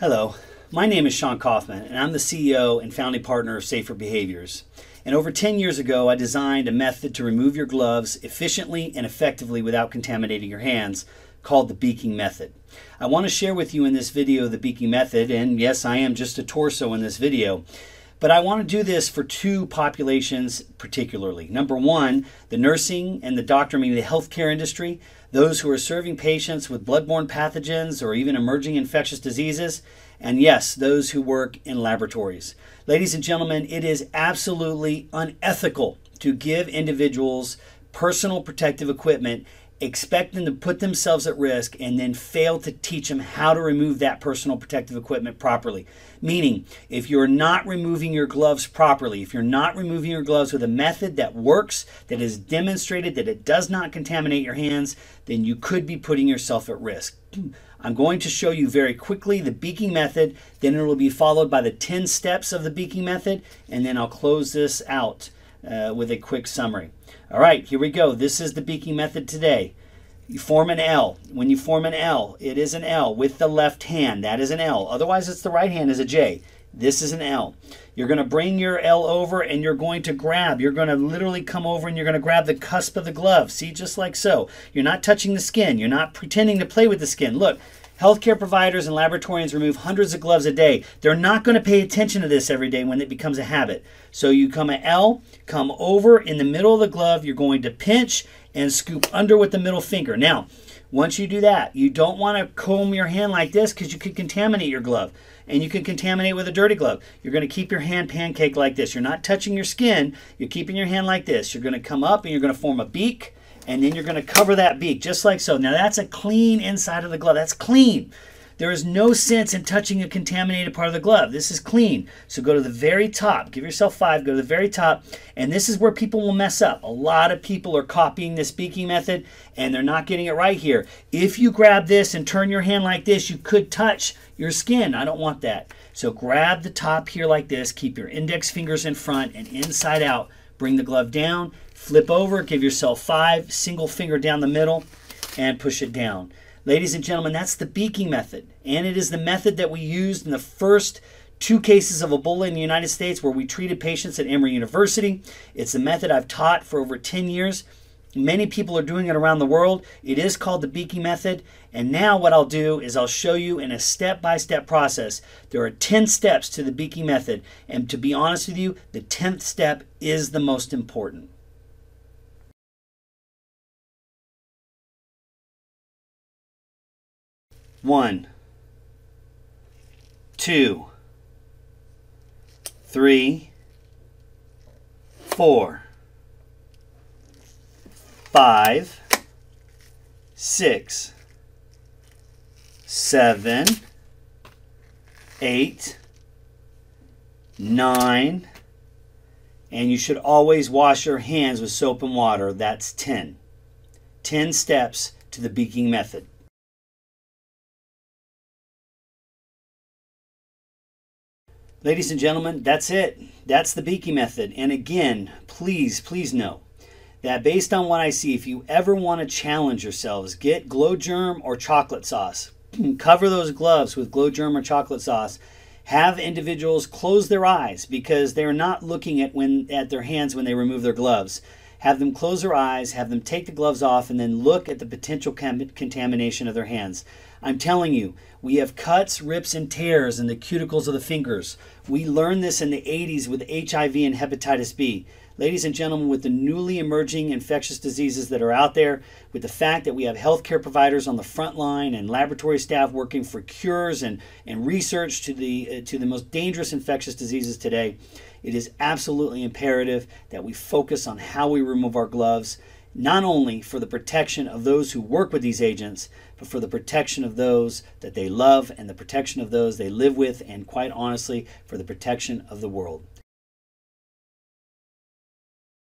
Hello, my name is Sean Kaufman, and I'm the CEO and founding partner of Safer Behaviors. And over 10 years ago, I designed a method to remove your gloves efficiently and effectively without contaminating your hands, called the Beaking Method. I want to share with you in this video the Beaking Method, and yes, I am just a torso in this video. But I want to do this for two populations particularly. Number one, the nursing and the doctor, meaning the healthcare industry, those who are serving patients with bloodborne pathogens or even emerging infectious diseases, and yes, those who work in laboratories. Ladies and gentlemen, it is absolutely unethical to give individuals personal protective equipment, expect them to put themselves at risk, and then fail to teach them how to remove that personal protective equipment properly. Meaning, if you're not removing your gloves properly, if you're not removing your gloves with a method that works, that is demonstrated that it does not contaminate your hands, then you could be putting yourself at risk. I'm going to show you very quickly the Beaking Method, then it will be followed by the 10 steps of the Beaking Method, and then I'll close this out with a quick summary. All right, here we go. This is the Beaking Method today. You form an L. When you form an L, it is an L with the left hand. That is an L. Otherwise, it's the right hand is a J. This is an L. You're going to bring your L over and you're going to grab. You're going to literally come over and you're going to grab the cusp of the glove. See, just like so. You're not touching the skin. You're not pretending to play with the skin. Look. Healthcare providers and laboratorians remove hundreds of gloves a day. They're not going to pay attention to this every day when it becomes a habit. So you come an L, come over in the middle of the glove, you're going to pinch and scoop under with the middle finger. Now, once you do that, you don't want to comb your hand like this because you could contaminate your glove. And you can contaminate with a dirty glove. You're going to keep your hand pancake like this. You're not touching your skin. You're keeping your hand like this. You're going to come up and you're going to form a beak. And then you're going to cover that beak just like so. Now that's a clean inside of the glove. That's clean. There is no sense in touching a contaminated part of the glove. This is clean. So go to the very top. Give yourself 5. Go to the very top. And this is where people will mess up. A lot of people are copying this Beaking Method and they're not getting it right here. If you grab this and turn your hand like this, you could touch your skin. I don't want that. So grab the top here like this. Keep your index fingers in front and inside out. Bring the glove down, flip over, give yourself 5, single finger down the middle, and push it down. Ladies and gentlemen, that's the Beaking Method. And it is the method that we used in the first 2 cases of Ebola in the United States where we treated patients at Emory University. It's the method I've taught for over 10 years. Many people are doing it around the world. It is called the Beaking Method. And now what I'll do is I'll show you in a step-by-step process. There are 10 steps to the Beaking Method. And to be honest with you, the 10th step is the most important. One, two, three, 4. 5, 6, 7, 8, 9, and you should always wash your hands with soap and water. That's 10. 10 steps to the Beaking Method. Ladies and gentlemen, that's it. That's the Beaking Method. And again, please know that based on what I see, if you ever want to challenge yourselves, get Glo Germ or chocolate sauce. Cover those gloves with Glo Germ or chocolate sauce. Have individuals close their eyes because they're not looking at their hands when they remove their gloves. Have them close their eyes, have them take the gloves off, and then look at the potential contamination of their hands. I'm telling you, we have cuts, rips, and tears in the cuticles of the fingers. We learned this in the 80s with HIV and hepatitis B. Ladies and gentlemen, with the newly emerging infectious diseases that are out there, with the fact that we have healthcare providers on the front line and laboratory staff working for cures and research to the most dangerous infectious diseases today, it is absolutely imperative that we focus on how we remove our gloves, not only for the protection of those who work with these agents, but for the protection of those that they love and the protection of those they live with, and quite honestly, for the protection of the world.